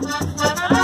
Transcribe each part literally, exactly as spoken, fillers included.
Por que no más.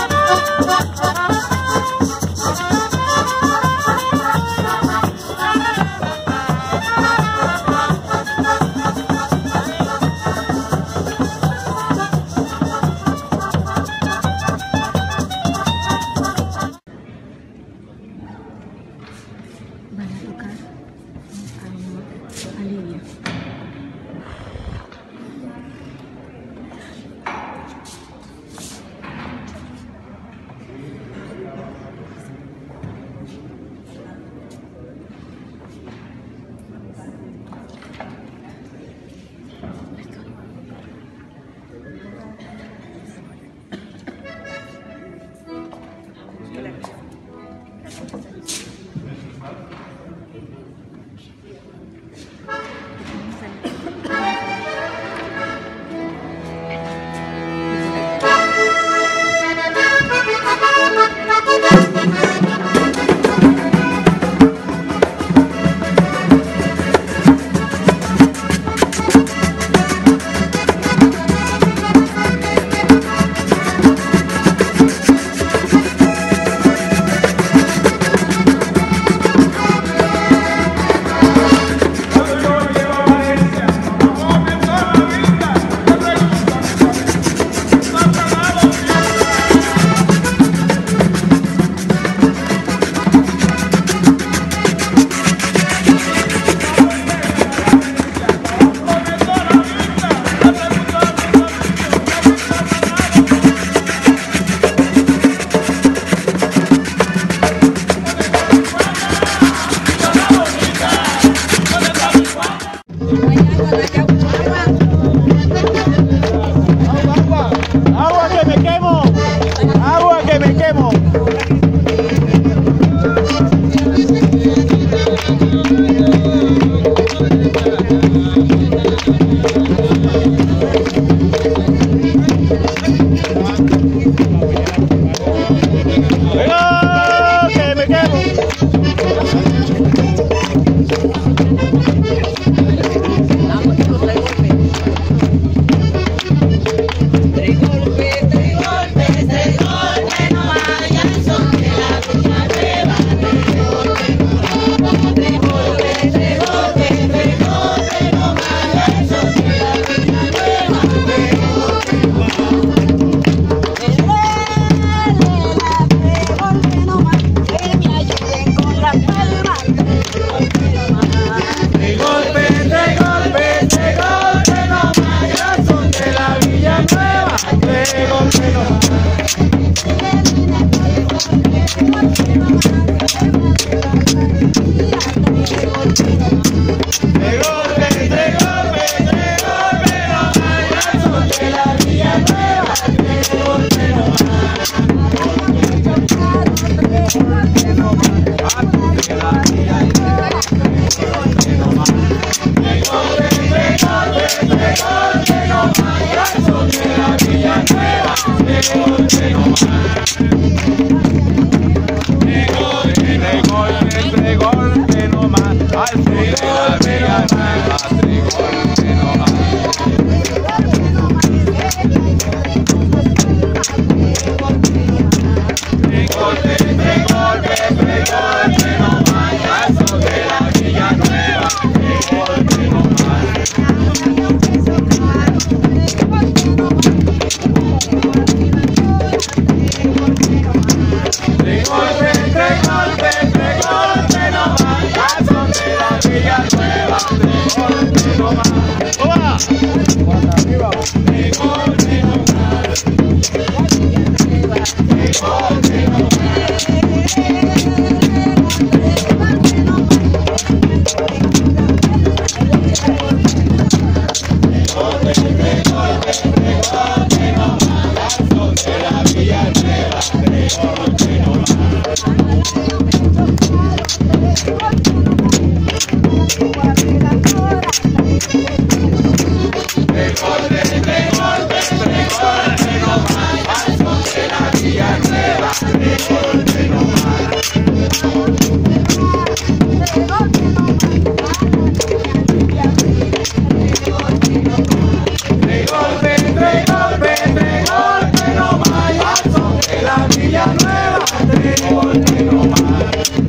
no más.